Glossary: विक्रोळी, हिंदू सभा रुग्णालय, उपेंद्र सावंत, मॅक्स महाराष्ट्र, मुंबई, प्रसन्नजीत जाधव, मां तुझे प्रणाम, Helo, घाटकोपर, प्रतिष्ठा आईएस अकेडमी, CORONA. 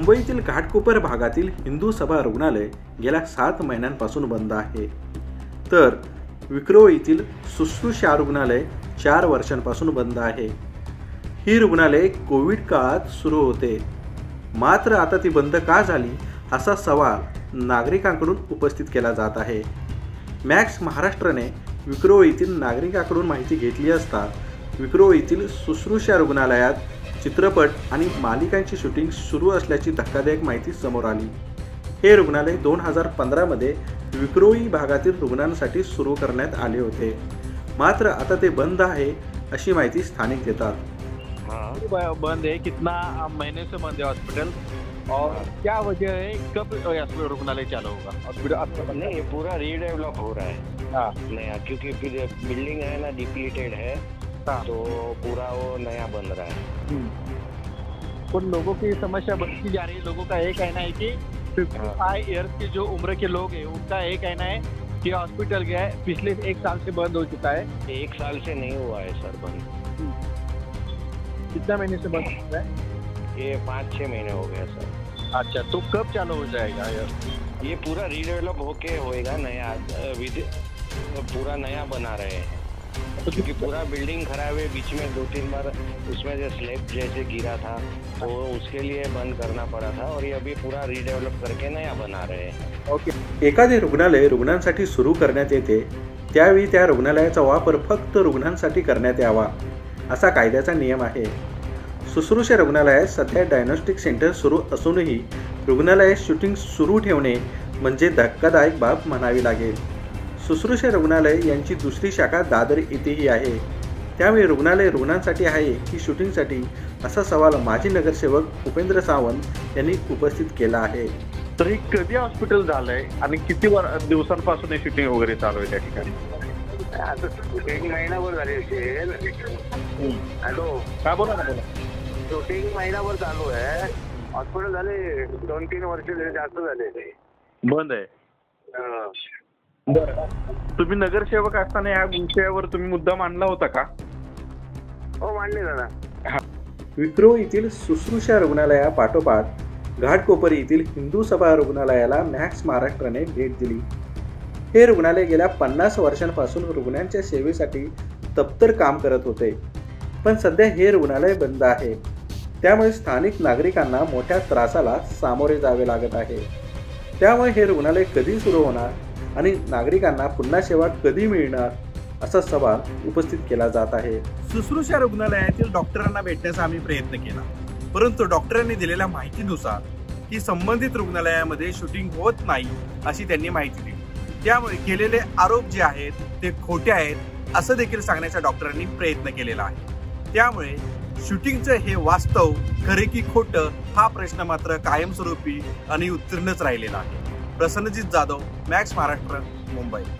मुंबईतील घाटकोपर भागातील हिंदू सभा रुग्णालय गेल्या 7 महिन्यांपासून बंद आहे, तर विक्रोळीतील शुश्रूषा रुग्णालय 4 वर्षांपासून बंद आहे। ही रुग्णालय कोविड काळात सुरू होते, मात्र आता ती बंद का झाली असा सवाल नागरिकांकडून उपस्थित केला जात आहे। मैक्स महाराष्ट्रने विक्रोळीतील नागरिकांकडून माहिती घेतली असता विक्रोळीतील शुश्रूषा रुग्णालयात चित्रपट आणि मालिकांची शूटिंग सुरू असल्याची धक्कादायक माहिती समोर आली। हे रुग्णालय 2015 मध्ये विक्रोळी भागातील रुग्णांसाठी सुरू करण्यात आले होते, मात्र आता ते बंद आहे अशी माहिती स्थानिक देतात। बंद है, कितना महीने से बंद है हॉस्पिटल और क्या वजह है, कब रुग्णालय चालू होगा? हॉस्पिटल नहीं, पूरा रीडेवलप हो रहा है। हाँ, नया, क्योंकि बिल्डिंग है ना डिप्लीटेड है, तो पूरा वो नया बन रहा है। कुछ लोगों की समस्या बढ़ती जा रही है। लोगों का एक कहना है कि 55 ईयर्स की जो उम्र के लोग हैं उनका एक कहना है कि हॉस्पिटल गया है पिछले 1 साल से बंद हो चुका है। 1 साल से नहीं हुआ है सर बंद। कितना महीने से बंद हो रहा है? ये 5-6 महीने हो गया सर। अच्छा, तो कब चालू हो जाएगा? ये पूरा रीडेवलप होके होएगा, नया पूरा नया बना रहे हैं, क्योंकि पूरा बिल्डिंग खराब है। बीच में 2-3 बार उसमें जो स्लैब जैसे गिरा था तो उसके लिए बंद करना पड़ा था और ये अभी पूरा रीडेवलप करके नया बना रहे हैं। ओके, एखादे रुग्णालय रुग्णांसाठी सुरू करण्यात येते त्यावेळी त्या रुग्णालयाचा वापर फक्त रुग्णांसाठी करण्यात यावा असा कायद्याचा नियम आहे। शुश्रूषा रुग्णालयात सध्या डायग्नोस्टिक सेंटर सुरू असूनही रुग्णालयात शूटिंग सुरू ठेवणे म्हणजे धक्कादायक बाब म्हणावी लागेल। शुश्रूषा रुग्णालय यांची दुसरी शाखा दादर येथेही आहे, त्यामुळे रुग्णालय रुग्णांसाठी आहे की शूटिंगसाठी असा सवाल माजी नगरसेवक उपेंद्र सावंत यांनी उपस्थित केला आहे। तर हे कधी हॉस्पिटल झालंय आणि किती दिवसांपासून शूटिंग वगैरे चालू आहे त्या ठिकाणी? आता 1 महिनाभर झाले असेल। हॅलो, काय बोला ना, बोला। शूटिंग महिनाभर चालू आहे, हॉस्पिटल झाले 2-3 वर्ष जास्त झाले बंद आहे। बरं, तुम्ही नगरसेवक असताना या विषयावर तुम्ही मुद्दा मांडला होता का? हो, मांडले दादा। विक्रोळी येथील शुश्रूषा रुग्णालयापाठोपाठ घाटकोपर येथील हिंदू सभा रुग्णालयाला मॅक्स महाराष्ट्राने भेट दिली। हे रुग्णालय गेल्या 50 वर्षांपासून रुग्णांच्या सेवेसाठी तप्तर काम करत होते, पण सध्या हे रुग्णालय बंद आहे, त्यामुळे स्थानिक नागरिकांना मोठ्या त्रासाला सामोरे जावे लागत आहे। त्यामुळे हे रुग्णालय कधी सुरू होणार आणि नागरिकांना पुन्हा सेवा कधी मिळणार असा सवाल उपस्थित केला जात आहे। शुश्रूषा रुग्णालयातील डॉक्टरांना भेटण्याचा आम्ही प्रयत्न केला, परंतु डॉक्टरांनी दिलेल्या माहितीनुसार की संबंधित रुग्णालयामध्ये शूटिंग होत नाही अशी त्यांनी माहिती दिली, त्यामुळे केलेले आरोप जे आहेत ते खोटे आहेत असं देखील सांगण्याचा डॉक्टरांनी प्रयत्न केलेला आहे। त्यामुळे शूटिंगचं हे वास्तव खरे की खोटं हा प्रश्न मात्र कायमस्वरूपी आणि उत्तीर्णच राहिलेला आहे। प्रसन्नजीत जाधव, मॅक्स महाराष्ट्र, मुंबई।